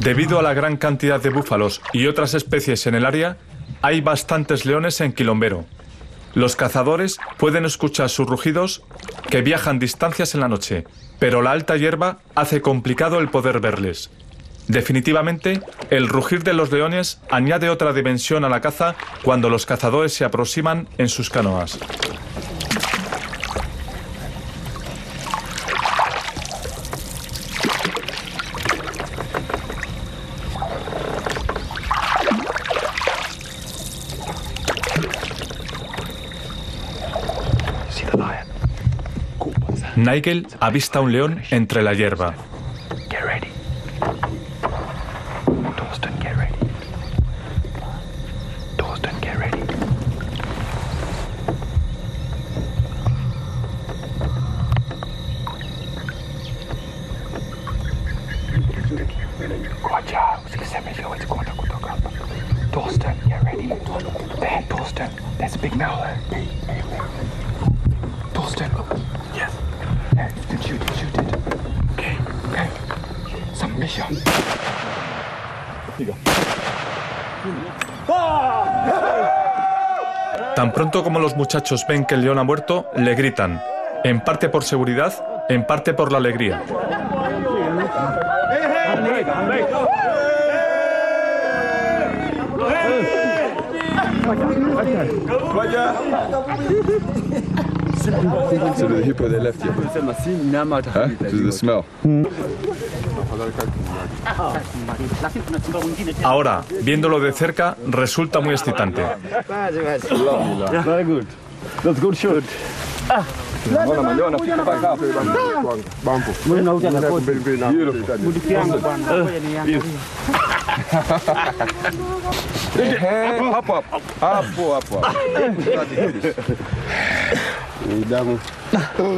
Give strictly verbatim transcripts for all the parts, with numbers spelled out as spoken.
Debido a la gran cantidad de búfalos y otras especies en el área, hay bastantes leones en Kilombero. Los cazadores pueden escuchar sus rugidos, que viajan distancias en la noche, pero la alta hierba hace complicado el poder verles. Definitivamente, el rugir de los leones añade otra dimensión a la caza cuando los cazadores se aproximan en sus canoas. Nigel avista un león entre la hierba. Thorsten, get ready. There, Thorsten. There's a big mouth. Thorsten. Yes. There, you can shoot it, shoot it. Okay, okay. Some mission. Tan pronto como los muchachos ven que el león ha muerto, le gritan. En parte por seguridad, en parte por la alegría. So the hippo, they left you. Huh? To the smell. Ahora, viéndolo de cerca, resulta muy excitante.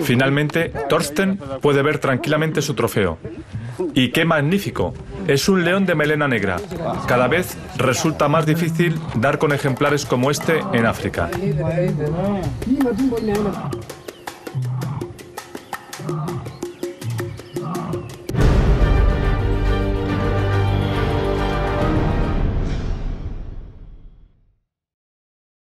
Finalmente, Thorsten puede ver tranquilamente su trofeo. ¡Y qué magnífico! Es un león de melena negra. Cada vez resulta más difícil dar con ejemplares como este en África.